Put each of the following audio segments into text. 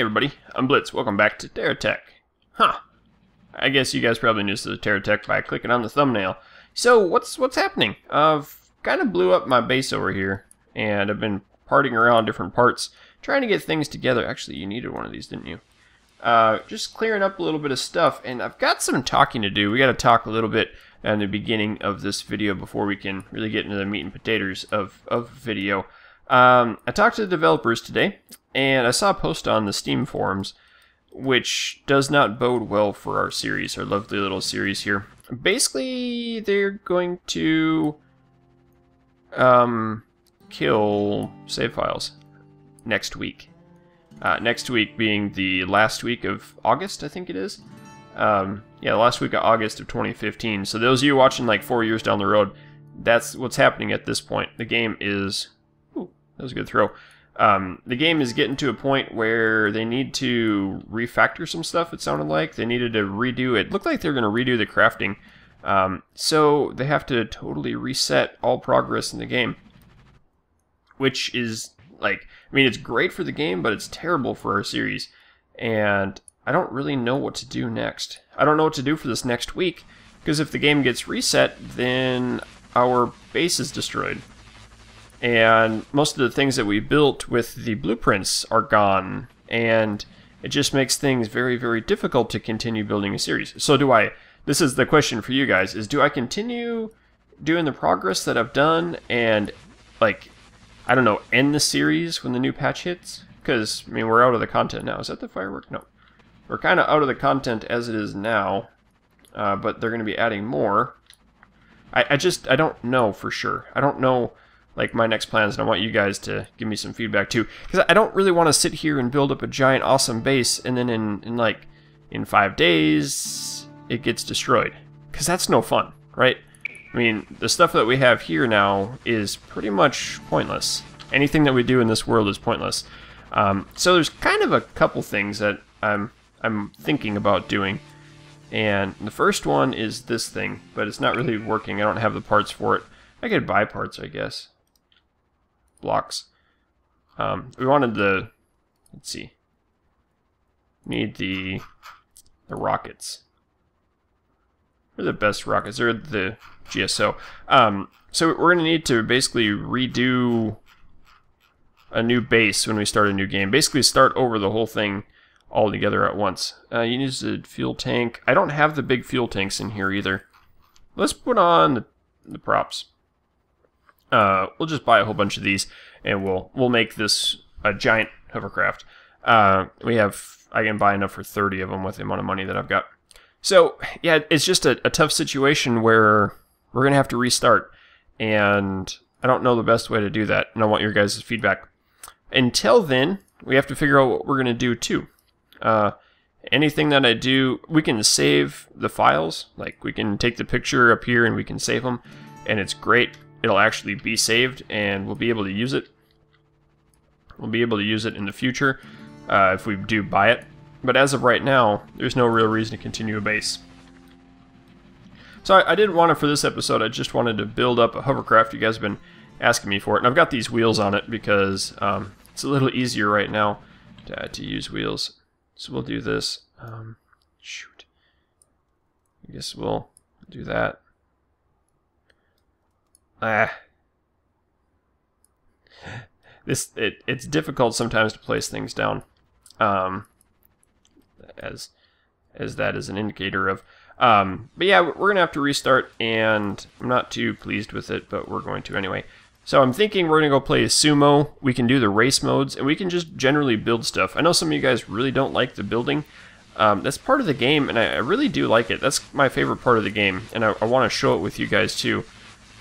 Hey everybody, I'm Blitz, welcome back to TerraTech. I guess you guys probably knew this is TerraTech by clicking on the thumbnail. So what's happening? I've kind of blew up my base over here, and I've been parting around different parts, trying to get things together. Actually, you needed one of these, didn't you? Just clearing up a little bit of stuff, and I've got some talking to do. We got to talk a little bit in the beginning of this video before we can really get into the meat and potatoes of video. I talked to the developers today, and I saw a post on the Steam forums, which does not bode well for our series, our lovely little series here. Basically, they're going to kill save files next week. Next week being the last week of August, I think it is. Yeah, the last week of August of 2015. So those of you watching like 4 years down the road, that's what's happening at this point. The game is... That was a good throw. The game is getting to a point where they need to refactor some stuff, it sounded like. They needed to redo it. Looked like they were going to redo the crafting. So they have to totally reset all progress in the game. Which is, like, I mean, it's great for the game, but it's terrible for our series. And I don't really know what to do next. I don't know what to do for this next week. Because if the game gets reset, then our base is destroyed. And most of the things that we built with the blueprints are gone, and it just makes things very, very difficult to continue building a series. So this is the question for you guys, is do I continue doing the progress that I've done and, like, I don't know, end the series when the new patch hits? Because, I mean, we're out of the content now. Is that the firework? No. We're kind of out of the content as it is now, but they're going to be adding more. I don't know for sure. I don't know... like my next plans, and I want you guys to give me some feedback too, because I don't really want to sit here and build up a giant awesome base and then in 5 days it gets destroyed, because that's no fun, right? I mean, the stuff that we have here now is pretty much pointless. Anything that we do in this world is pointless. So there's kind of a couple things that I'm thinking about doing, and the first one is this thing, but it's not really working. I don't have the parts for it. I could buy parts, I guess. Blocks. We wanted the... let's see. Need the rockets. They're the best rockets. They're the GSO. So we're going to need to basically redo a new base when we start a new game. Basically start over the whole thing all together at once. You need the fuel tank. I don't have the big fuel tanks in here either. Let's put on the props. We'll just buy a whole bunch of these, and we'll make this a giant hovercraft. I can buy enough for 30 of them with the amount of money that I've got. So yeah, it's just a tough situation where we're gonna have to restart, and I don't know the best way to do that, and I want your guys' feedback. Until then, we have to figure out what we're gonna do too. Anything that I do, we can save the files. Like, we can take the picture up here and we can save them, and it's great. It'll actually be saved, and we'll be able to use it. We'll be able to use it in the future if we do buy it. But as of right now, there's no real reason to continue a base. So I didn't want to, for this episode, I just wanted to build up a hovercraft. You guys have been asking me for it, and I've got these wheels on it because it's a little easier right now to use wheels. So we'll do this. Shoot. I guess we'll do that. It's difficult sometimes to place things down, as that is an indicator of. But yeah, we're gonna have to restart, and I'm not too pleased with it, but we're going to anyway. So I'm thinking we're gonna go play a sumo. We can do the race modes, and we can just generally build stuff. I know some of you guys really don't like the building. That's part of the game, and I really do like it. That's my favorite part of the game, and I want to show it with you guys too.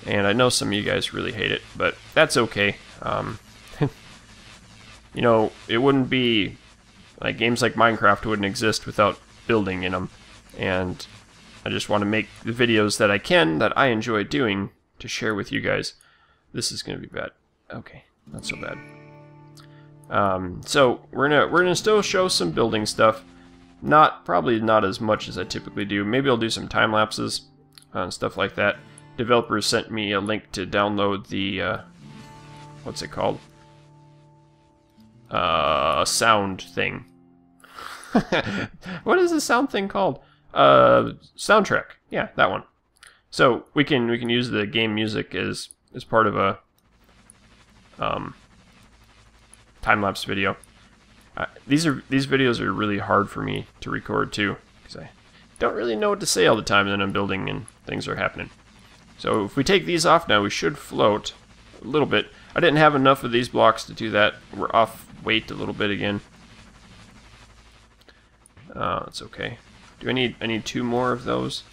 And I know some of you guys really hate it, but that's okay. You know, it wouldn't be... like, games like Minecraft wouldn't exist without building in them. And I just want to make the videos that I can, that I enjoy doing, to share with you guys. This is going to be bad. Okay, not so bad. So, we're gonna still show some building stuff. Probably not as much as I typically do. Maybe I'll do some time lapses and stuff like that. Developers sent me a link to download the, what's it called? Sound thing. What is this sound thing called? Soundtrack. Yeah, that one. So we can use the game music as part of a time-lapse video. These videos are really hard for me to record too, because I don't really know what to say all the time that I'm building and things are happening. So if we take these off now, we should float a little bit. I didn't have enough of these blocks to do that. We're off weight a little bit again. It's okay. Do I need two more of those?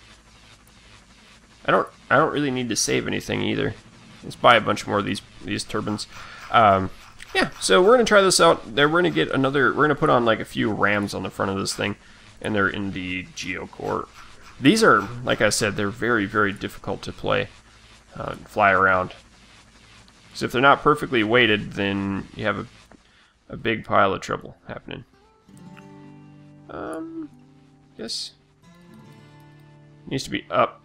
I don't really need to save anything either. Let's buy a bunch more of these turbines. Yeah, so we're gonna try this out. There, we're gonna put on like a few rams on the front of this thing, and they're in the geocore. These are, like I said, they're very, very difficult to play, fly around. So if they're not perfectly weighted, then you have a big pile of trouble happening. Yes, needs to be up.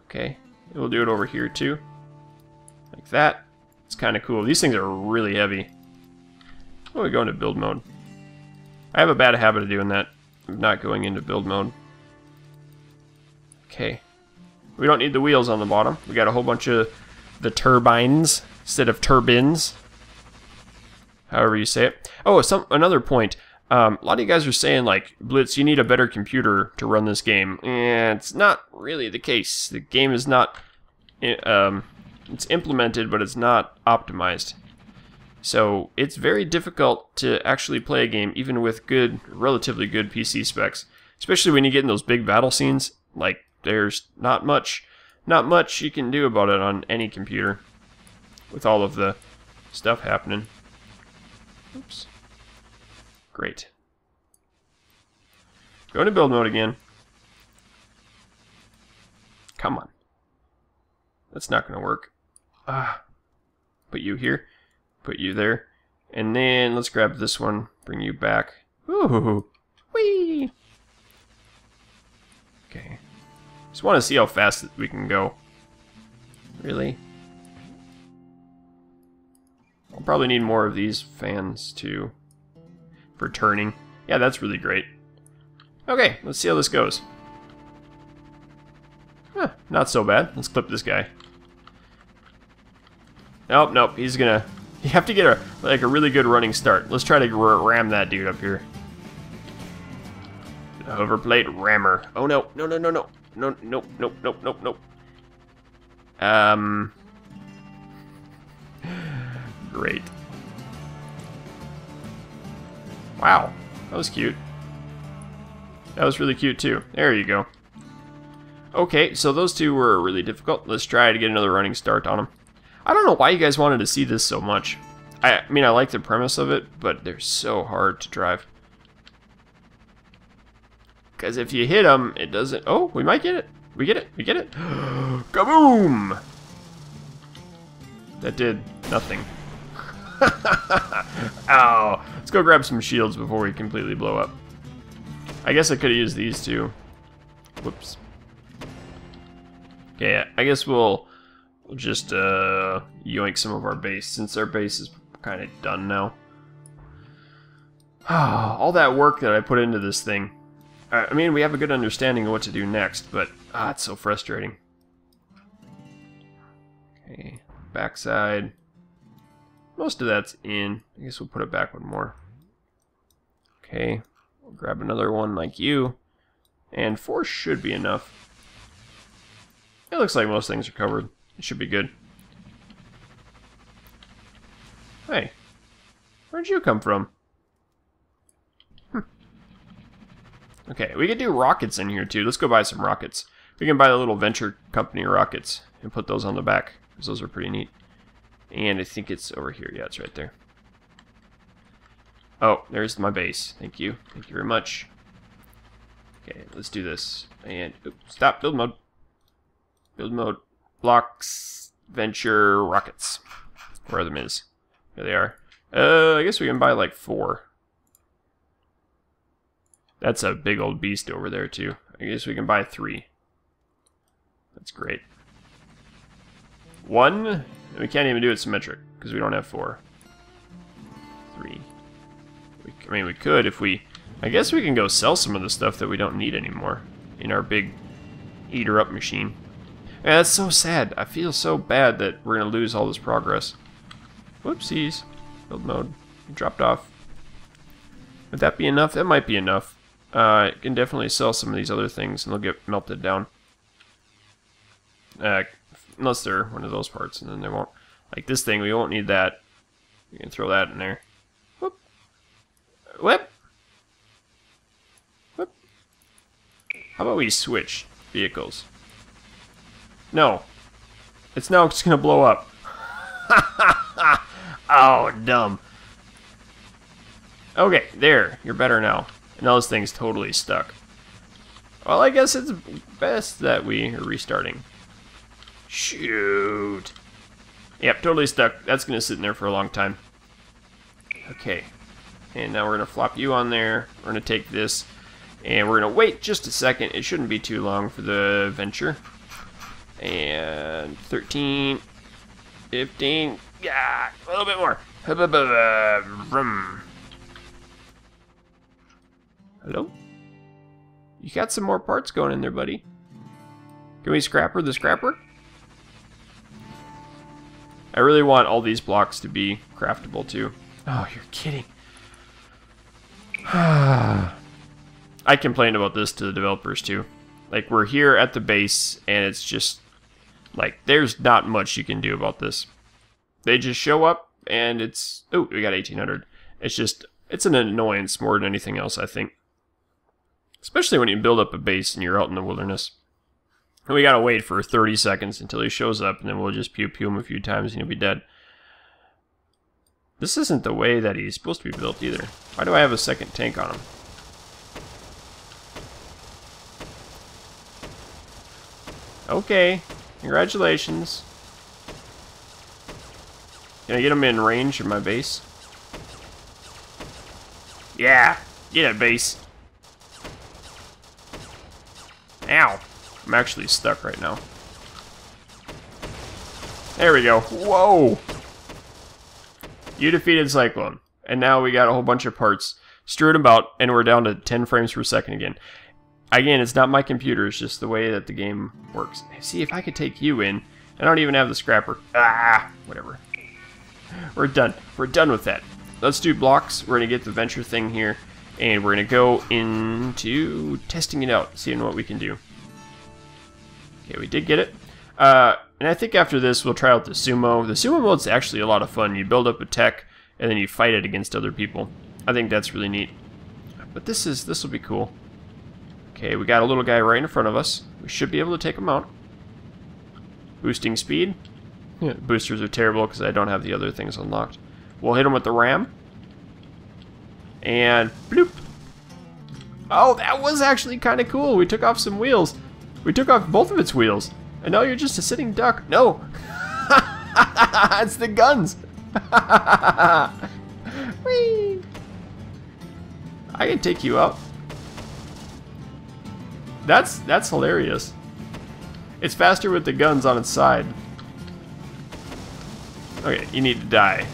Okay, we'll do it over here too, like that. It's kind of cool. These things are really heavy. Oh, we go into build mode. I have a bad habit of doing that, of not going into build mode. Okay, we don't need the wheels on the bottom. We got a whole bunch of the turbines instead of turbines, however you say it. Oh, another point. A lot of you guys are saying, like, Blitz, you need a better computer to run this game. And it's not really the case. The game is not, it's implemented, but it's not optimized. So it's very difficult to actually play a game, even with good, relatively good PC specs. Especially when you get in those big battle scenes. Like, there's not much you can do about it on any computer, with all of the stuff happening. Oops. Great. Go into build mode again. Come on. That's not going to work. Put you here. Put you there. And then let's grab this one. Bring you back. Ooh. Whee. Okay. Just want to see how fast we can go. Really? I'll probably need more of these fans too. For turning. Yeah, that's really great. Okay, let's see how this goes. Huh, not so bad. Let's clip this guy. Nope, he's gonna... You have to get a really good running start. Let's try to ram that dude up here. Hoverplate rammer. Oh no. Great. Wow, that was cute. That was really cute too. There you go. Okay, so those two were really difficult. Let's try to get another running start on them. I don't know why you guys wanted to see this so much. I mean, I like the premise of it, but they're so hard to drive. Because if you hit them, it doesn't... Oh, we might get it. We get it. We get it. Kaboom! That did nothing. Ow. Let's go grab some shields before we completely blow up. I guess I could have used these two. Whoops. Okay, I guess we'll just yoink some of our base, since our base is kind of done now. All that work that I put into this thing. I mean, we have a good understanding of what to do next, but it's so frustrating. Okay, backside. Most of that's in. I guess we'll put it back one more. Okay, we'll grab another one like you. And 4 should be enough. It looks like most things are covered. It should be good. Hey, where'd you come from? Okay, we could do rockets in here too. Let's go buy some rockets. We can buy the little venture company rockets and put those on the back, because those are pretty neat. And I think it's over here. Yeah, it's right there. Oh, there's my base. Thank you. Thank you very much. Okay, let's do this. And oops, stop. Build mode. Build mode. Blocks. Venture. Rockets. Where are them is? There they are. I guess we can buy like 4. That's a big old beast over there too. I guess we can buy 3. That's great. 1... And we can't even do it symmetric, because we don't have 4. 3. I mean, we could if we I guess we can go sell some of the stuff that we don't need anymore in our big eater-up machine. Man, that's so sad. I feel so bad that we're going to lose all this progress. Whoopsies. Build mode. Dropped off. Would that be enough? That might be enough. It can definitely sell some of these other things and they'll get melted down. Unless they're one of those parts and then they won't. Like this thing, we won't need that. We can throw that in there. Whoop. Whoop. Whoop. How about we switch vehicles? No. It's now just gonna blow up. Oh, dumb. Okay, there. You're better now. And now this thing's totally stuck. Well, I guess it's best that we are restarting. Shoot. Yep, totally stuck. That's gonna sit in there for a long time. Okay. And now we're gonna flop you on there. We're gonna take this. And we're gonna wait just a second. It shouldn't be too long for the venture. And 13, 15, yeah, a little bit more. Hello? You got some more parts going in there, buddy. Can we scrapper the scrapper? I really want all these blocks to be craftable too. Oh, you're kidding. I complained about this to the developers too. Like, we're here at the base and it's just like, there's not much you can do about this. They just show up and it's... Oh, we got 1800. It's just... It's an annoyance more than anything else, I think. Especially when you build up a base and you're out in the wilderness. And we gotta wait for 30 seconds until he shows up and then we'll just pew-pew him a few times and he'll be dead. This isn't the way that he's supposed to be built either. Why do I have a second tank on him? Okay, congratulations. Can I get him in range of my base? Yeah, get it, base. Ow, I'm actually stuck right now. There we go, whoa! You defeated Cyclone, and now we got a whole bunch of parts strewed about, and we're down to 10 frames per second again. Again, it's not my computer, it's just the way that the game works. See, if I could take you in, I don't even have the scrapper. Ah, whatever. We're done. We're done with that. Let's do blocks. We're going to get the venture thing here, and we're going to go into testing it out, seeing what we can do. Okay, we did get it. And I think after this, we'll try out the sumo. The sumo mode's actually a lot of fun. You build up a tech, and then you fight it against other people. I think that's really neat. But this will be cool. Okay, we got a little guy right in front of us. We should be able to take him out. Boosting speed. Yeah, boosters are terrible because I don't have the other things unlocked. We'll hit him with the ram. And bloop. Oh, that was actually kind of cool. We took off some wheels. We took off both of its wheels. And now you're just a sitting duck. No. It's the guns. Whee. I can take you out. That's hilarious. It's faster with the guns on its side. Okay, you need to die.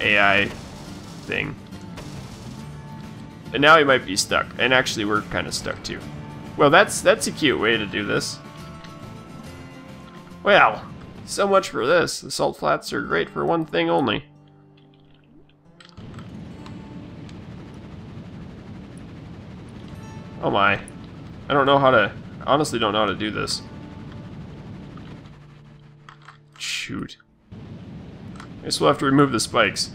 AI thing. And now he might be stuck. And actually, we're kind of stuck too. Well, that's a cute way to do this. Well, so much for this. The salt flats are great for one thing only. Oh my. I don't know how to, honestly don't know how to do this. Shoot. I guess we'll have to remove the spikes.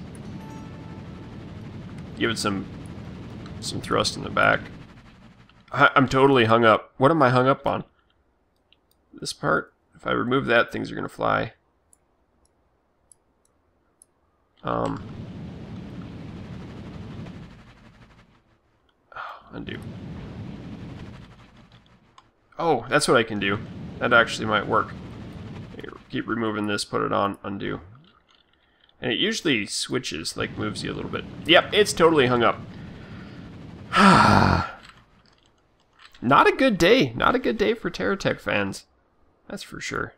Give it some thrust in the back. I'm totally hung up. What am I hung up on? This part? If I remove that, things are gonna fly. Undo. Oh, that's what I can do. That actually might work. Here, keep removing this, put it on, undo. And it usually switches, like moves you a little bit. Yep, it's totally hung up. Not a good day. Not a good day for TerraTech fans. That's for sure.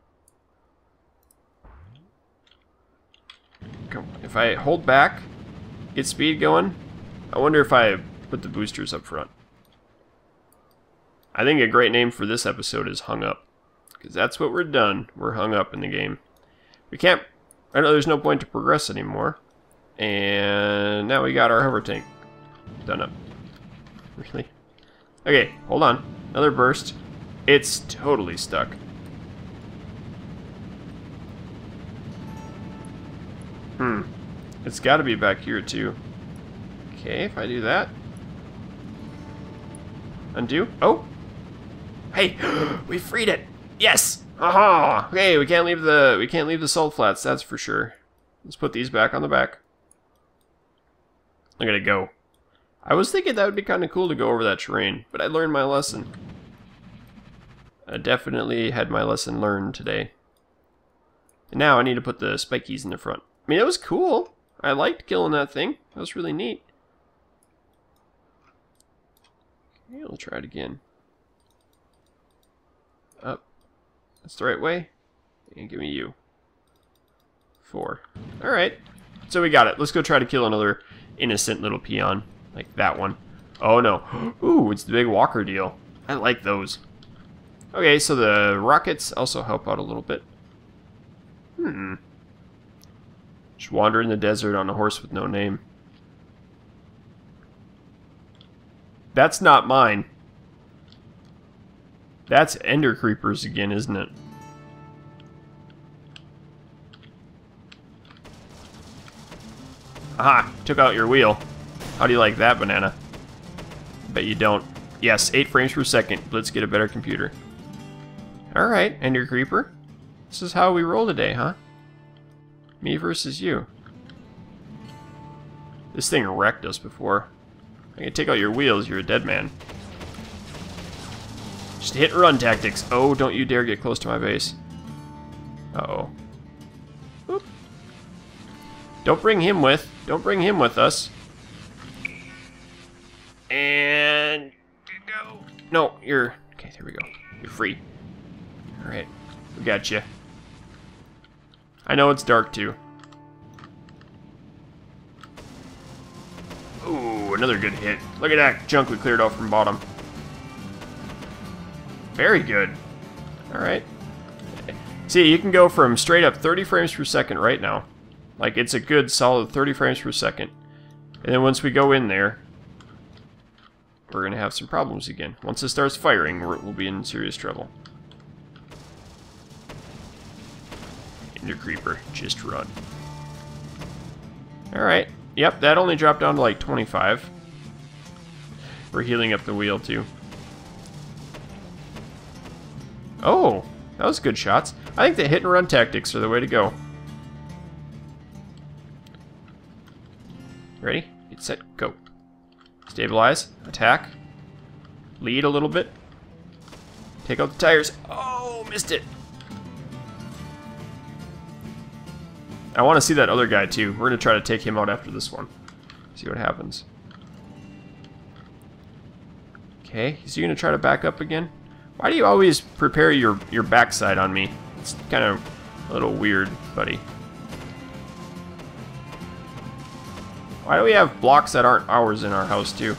Come on. If I hold back, get speed going. I wonder if I Put the boosters up front. I think a great name for this episode is Hung Up. Because that's what we're done. We're hung up in the game. We can't... I know there's no point to progress anymore. And now we got our hover tank. Done up. Really? Okay, hold on. Another burst. It's totally stuck. It's got to be back here too. Okay, if I do that. Undo. Oh! Hey! We freed it! Yes! Aha! Okay, we can't leave the salt flats, that's for sure. Let's put these back on the back. I'm gonna go. I was thinking that would be kind of cool to go over that terrain, but I learned my lesson. I definitely had my lesson learned today. And now I need to put the spikies in the front. I mean, it was cool. I liked killing that thing. That was really neat. Okay, we'll try it again. Up. That's the right way. And give me you. 4. Alright. So we got it. Let's go try to kill another innocent little peon. Like that one. Oh no. Ooh, it's the big walker deal. I like those. Okay, so the rockets also help out a little bit. Just wander in the desert on a horse with no name. That's not mine. That's Ender Creepers again, isn't it? Aha! Took out your wheel. How do you like that, banana? Bet you don't. Yes, 8 frames per second. Let's get a better computer. Alright, Ender Creeper. This is how we roll today, huh? Me versus you. This thing wrecked us before. I can take out your wheels, you're a dead man. Just hit and run tactics. Oh, don't you dare get close to my base. Uh-oh. Oop. Don't bring him with us. And go. No, you're... Okay, there we go. You're free. Alright, we got you. I know it's dark, too. Ooh, another good hit. Look at that junk we cleared off from bottom. Very good. Alright. See, you can go from straight up 30 frames per second right now. Like, it's a good, solid 30 frames per second. And then once we go in there, we're going to have some problems again. Once it starts firing, we'll be in serious trouble. Ender Creeper, just run. Alright. Yep, that only dropped down to like 25. We're healing up the wheel, too. Oh, that was good shots. I think the hit and run tactics are the way to go. Ready? Get set, go. Stabilize, attack, lead a little bit, take out the tires. Oh, missed it. I want to see that other guy too. We're going to try to take him out after this one. See what happens. Okay, is he going to try to back up again? Why do you always prepare your backside on me? It's kind of a little weird, buddy. Why do we have blocks that aren't ours in our house too?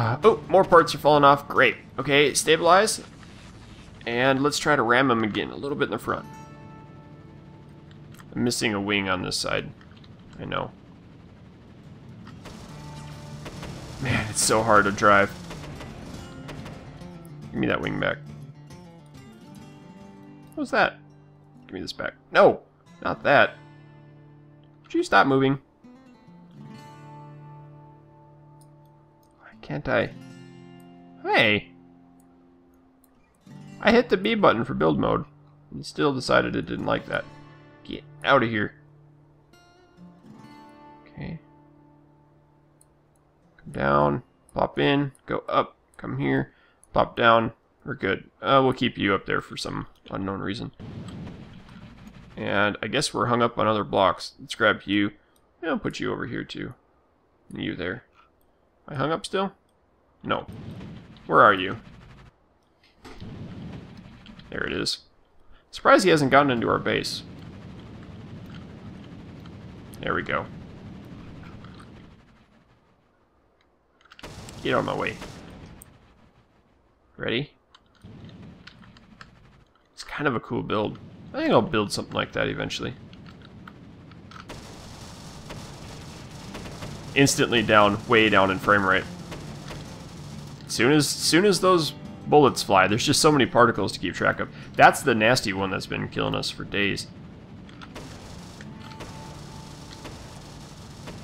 Oh, more parts are falling off. Great. Okay, stabilize. And let's try to ram him again, a little bit in the front. I'm missing a wing on this side. I know. Man, it's so hard to drive. Give me that wing back. What was that? Give me this back. No, not that. Would you stop moving? Can't I? Hey! I hit the B button for build mode and still decided it didn't like that. Get out of here. Okay. Come down, plop in, go up, come here, plop down. We're good. We'll keep you up there for some unknown reason. And I guess we're hung up on other blocks. Let's grab you. And I'll put you over here too. And you there. I hung up still? No. Where are you? There it is. Surprised he hasn't gotten into our base. There we go. Get out of my way. Ready? It's kind of a cool build. I think I'll build something like that eventually. Instantly down, way down in frame rate. Soon as those bullets fly, there's just so many particles to keep track of. That's the nasty one that's been killing us for days.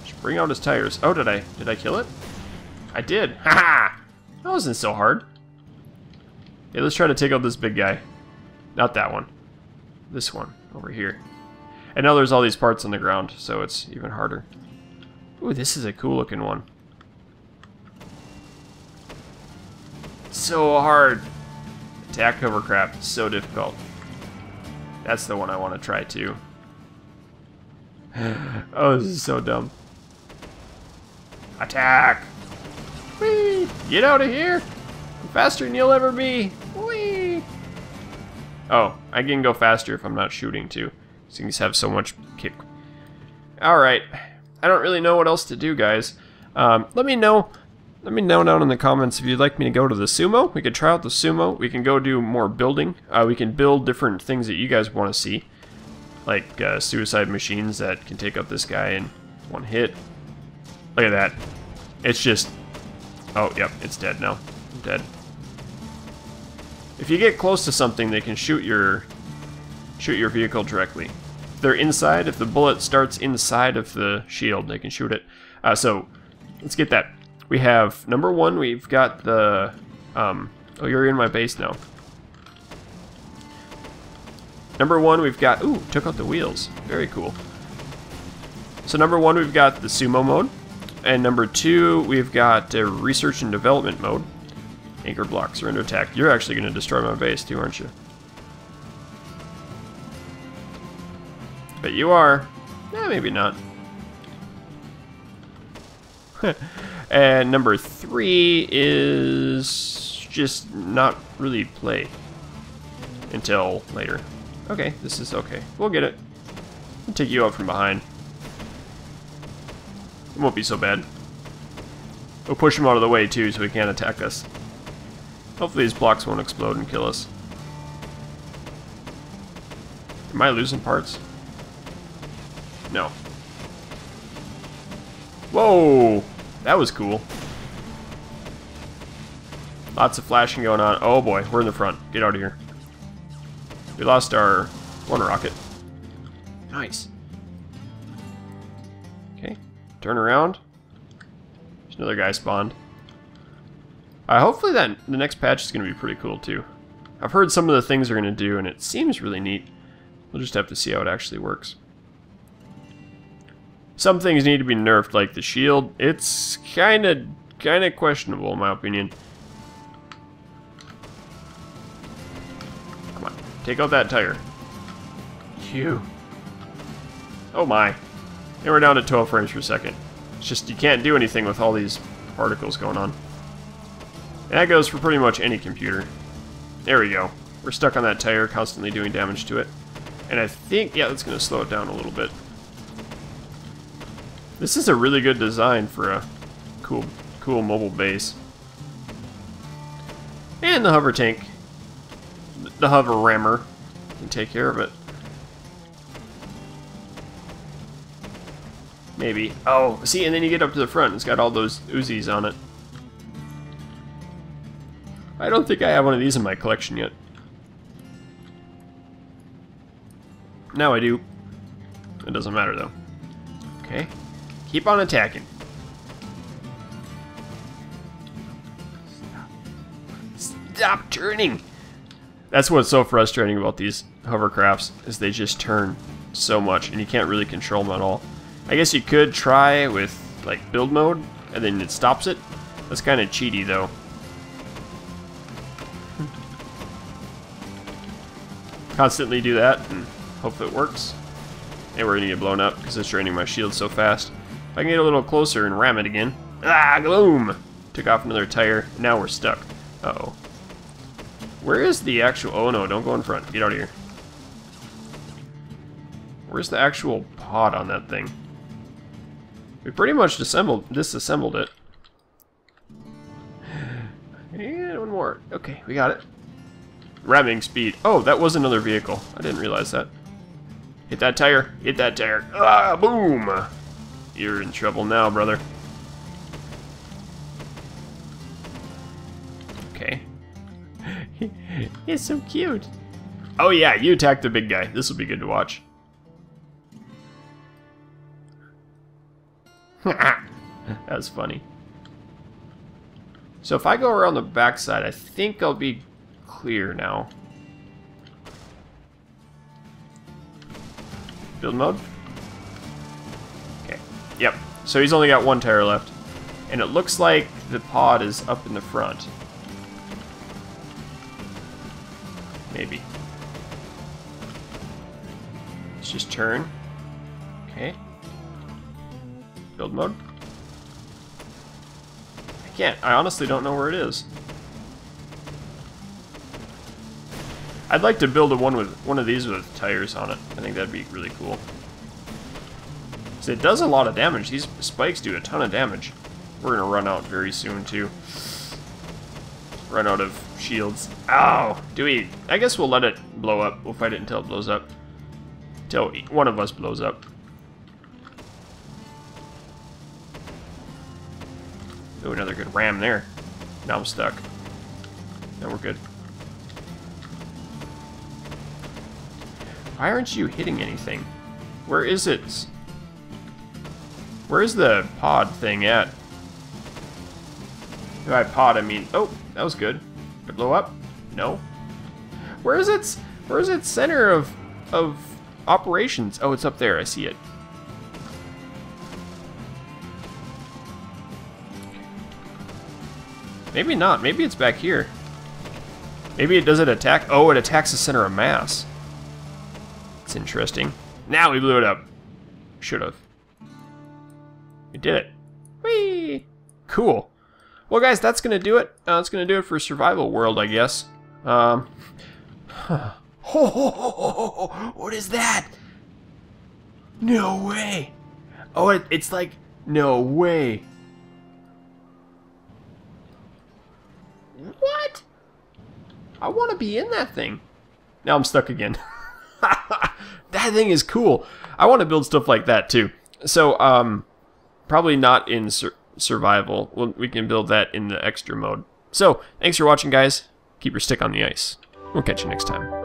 Just bring out his tires. Oh, did I kill it? I did. Ha! That wasn't so hard. Hey, let's try to take out this big guy. Not that one. This one over here. And now there's all these parts on the ground, so it's even harder. Ooh, this is a cool looking one. So hard. Attack hovercraft, so difficult. That's the one I want to try too. Oh, this is so dumb. Attack! Whee! Get out of here! I'm faster than you'll ever be! Whee! Oh, I can go faster if I'm not shooting too. These things have so much kick. Alright. I don't really know what else to do, guys. Let me know down in the comments if you'd like me to go to the sumo. We could try out the sumo. We can go do more building. We can build different things that you guys want to see. Like suicide machines that can take up this guy in one hit. Look at that. It's just... Oh, yep, it's dead now. I'm dead. If you get close to something, they can shoot your vehicle directly. If they're inside, if the bullet starts inside of the shield, they can shoot it. So, let's get that. We have, number one, we've got the... oh, you're in my base now. Number one, we've got... Ooh, took out the wheels. Very cool. So number one, we've got the sumo mode. And number two, we've got research and development mode. Anchor blocks are under attack. You're actually going to destroy my base too, aren't you? But you are. Eh, maybe not. And number three is just not really play until later. Okay, this is okay. We'll get it. I'll take you out from behind. It won't be so bad. We'll push him out of the way too so he can't attack us. Hopefully these blocks won't explode and kill us. Am I losing parts? No. Whoa! That was cool. Lots of flashing going on. Oh boy, we're in the front. Get out of here. We lost our one rocket. Nice. Okay. Turn around. There's another guy spawned. Hopefully that the next patch is going to be pretty cool too. I've heard some of the things they're going to do and it seems really neat. We'll just have to see how it actually works. Some things need to be nerfed, like the shield. It's kind of questionable, in my opinion. Come on, take out that tire. Phew. Oh my. And we're down to 12 frames per second. It's just, you can't do anything with all these particles going on. And that goes for pretty much any computer. There we go. We're stuck on that tire, constantly doing damage to it. And I think, yeah, that's going to slow it down a little bit. This is a really good design for a cool mobile base. And the hover tank, the hover rammer, can take care of it. Maybe. Oh, see, and then you get up to the front. It's got all those Uzis on it. I don't think I have one of these in my collection yet. Now I do. It doesn't matter, though. Okay. Keep on attacking. Stop turning! That's what's so frustrating about these hovercrafts, is they just turn so much, and you can't really control them at all. I guess you could try with, like, build mode, and then it stops it. That's kind of cheaty, though. Constantly do that, and hope it works. And we're gonna get blown up, because it's draining my shield so fast. I can get a little closer and ram it again. Ah, gloom! Took off another tire. Now we're stuck. Uh-oh. Where is the actual... Oh, no, don't go in front. Get out of here. Where's the actual pod on that thing? We pretty much disassembled it. And one more. Okay, we got it. Ramming speed. Oh, that was another vehicle. I didn't realize that. Hit that tire. Hit that tire. Ah, boom! You're in trouble now, brother. Okay. It's so cute. Oh yeah, you attacked the big guy. This will be good to watch. That's funny. So if I go around the backside, I think I'll be clear now. Build mode? Okay. Yep. So he's only got one tire left. And it looks like the pod is up in the front. Maybe. Let's just turn. Okay. Build mode. I can't. I honestly don't know where it is. I'd like to build one of these with tires on it. I think that'd be really cool. So it does a lot of damage. These spikes do a ton of damage. We're gonna run out very soon too. Run out of shields. Ow! Do we? I guess we'll let it blow up. We'll fight it until it blows up. Until one of us blows up. Ooh, another good ram there. Now I'm stuck. Now we're good. Why aren't you hitting anything? Where is it? Where is the pod thing at? By pod, I mean... Oh, that was good. Did it blow up? No. Where is it? Where is its center of operations? Oh, it's up there. I see it. Maybe not. Maybe it's back here. Maybe it doesn't attack. Oh, it attacks the center of mass. It's interesting. Now we blew it up. Should have. We did it. Whee! Cool. Well, guys, that's gonna do it. That's gonna do it for Survival World, I guess. Huh. Ho, ho, ho, ho, ho, ho. What is that? No way. Oh, it's like no way. What? I want to be in that thing. Now I'm stuck again. That thing is cool. I want to build stuff like that too. So, probably not in survival. Well, we can build that in the extra mode. So, thanks for watching, guys. Keep your stick on the ice. We'll catch you next time.